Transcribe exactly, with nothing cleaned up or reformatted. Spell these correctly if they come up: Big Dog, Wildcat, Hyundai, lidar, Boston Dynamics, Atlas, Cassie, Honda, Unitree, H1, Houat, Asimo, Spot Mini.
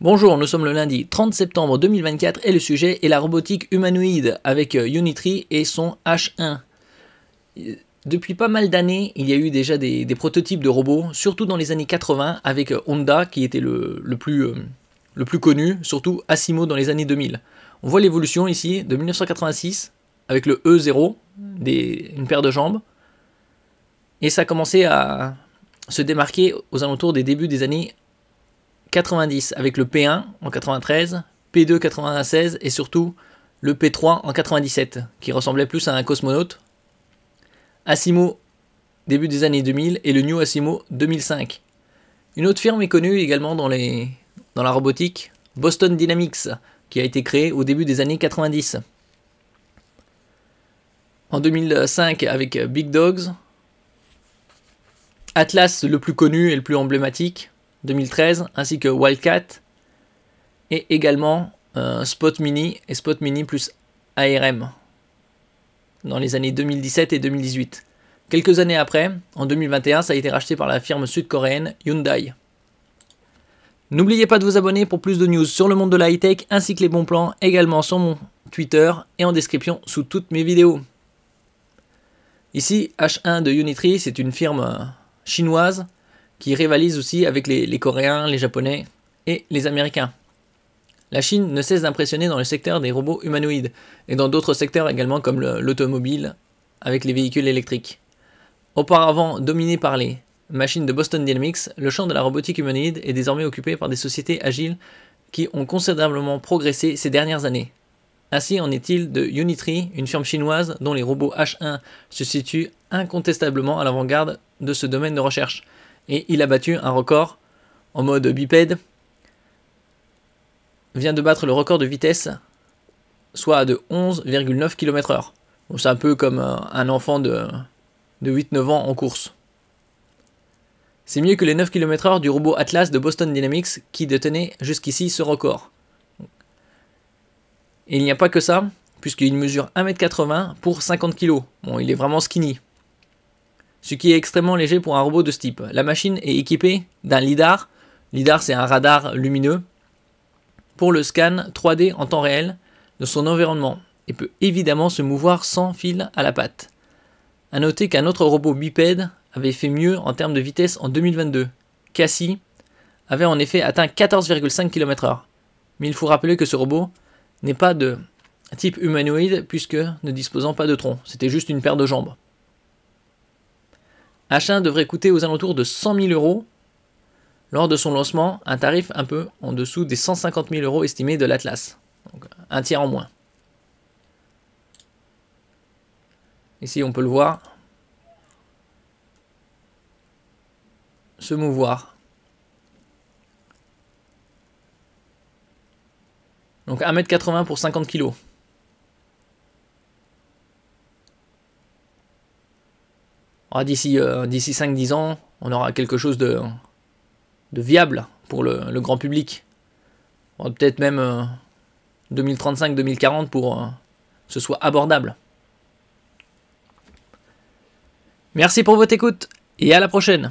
Bonjour, nous sommes le lundi trente septembre deux mille vingt-quatre et le sujet est la robotique humanoïde avec Unitree et son H un. Depuis pas mal d'années, il y a eu déjà des, des prototypes de robots, surtout dans les années quatre-vingt avec Honda qui était le, le, plus, euh, le plus connu, surtout Asimo dans les années deux mille. On voit l'évolution ici de mille neuf cent quatre-vingt-six avec le E zéro, des, une paire de jambes, et ça a commencé à se démarquer aux alentours des débuts des années quatre-vingt-dix avec le P un en quatre-vingt-treize, P deux en quatre-vingt-seize et surtout le P trois en quatre-vingt-dix-sept qui ressemblait plus à un cosmonaute. Asimo début des années deux mille et le New Asimo deux mille cinq. Une autre firme est connue également dans, les, dans la robotique, Boston Dynamics, qui a été créée au début des années quatre-vingt-dix. En deux mille cinq avec Big Dogs, Atlas le plus connu et le plus emblématique, deux mille treize, ainsi que Wildcat, et également euh, Spot Mini et Spot Mini plus A R M dans les années deux mille dix-sept et deux mille dix-huit. Quelques années après, en deux mille vingt et un, ça a été racheté par la firme sud-coréenne Hyundai. N'oubliez pas de vous abonner pour plus de news sur le monde de la high-tech ainsi que les bons plans, également sur mon Twitter et en description sous toutes mes vidéos. Ici, H un de Unitree, c'est une firme euh, chinoise qui rivalise aussi avec les, les Coréens, les Japonais et les Américains. La Chine ne cesse d'impressionner dans le secteur des robots humanoïdes et dans d'autres secteurs également comme l'automobile avec les véhicules électriques. Auparavant dominé par les machines de Boston Dynamics, le champ de la robotique humanoïde est désormais occupé par des sociétés agiles qui ont considérablement progressé ces dernières années. Ainsi en est-il de Unitree, une firme chinoise dont les robots H un se situent incontestablement à l'avant-garde de ce domaine de recherche. Et il a battu un record en mode bipède, vient de battre le record de vitesse, soit de onze virgule neuf kilomètres heure. Bon, c'est un peu comme un enfant de, de huit neuf ans en course. C'est mieux que les neuf kilomètres heure du robot Atlas de Boston Dynamics qui détenait jusqu'ici ce record. Et il n'y a pas que ça, puisqu'il mesure un mètre quatre-vingts pour cinquante kilos. Bon, il est vraiment skinny. Ce qui est extrêmement léger pour un robot de ce type. La machine est équipée d'un lidar. Lidar, c'est un radar lumineux pour le scan trois D en temps réel de son environnement et peut évidemment se mouvoir sans fil à la patte. A noter qu'un autre robot bipède avait fait mieux en termes de vitesse en deux mille vingt-deux. Cassie avait en effet atteint quatorze virgule cinq kilomètres heure. Mais il faut rappeler que ce robot n'est pas de type humanoïde puisque ne disposant pas de tronc. C'était juste une paire de jambes. H un devrait coûter aux alentours de cent mille euros lors de son lancement, un tarif un peu en dessous des cent cinquante mille euros estimés de l'Atlas, donc un tiers en moins. Ici on peut le voir se mouvoir. Donc un mètre quatre-vingts pour cinquante kilos. D'ici euh, cinq à dix ans, on aura quelque chose de, de viable pour le, le grand public. Peut-être même euh, deux mille trente-cinq deux mille quarante pour euh, que ce soit abordable. Merci pour votre écoute et à la prochaine.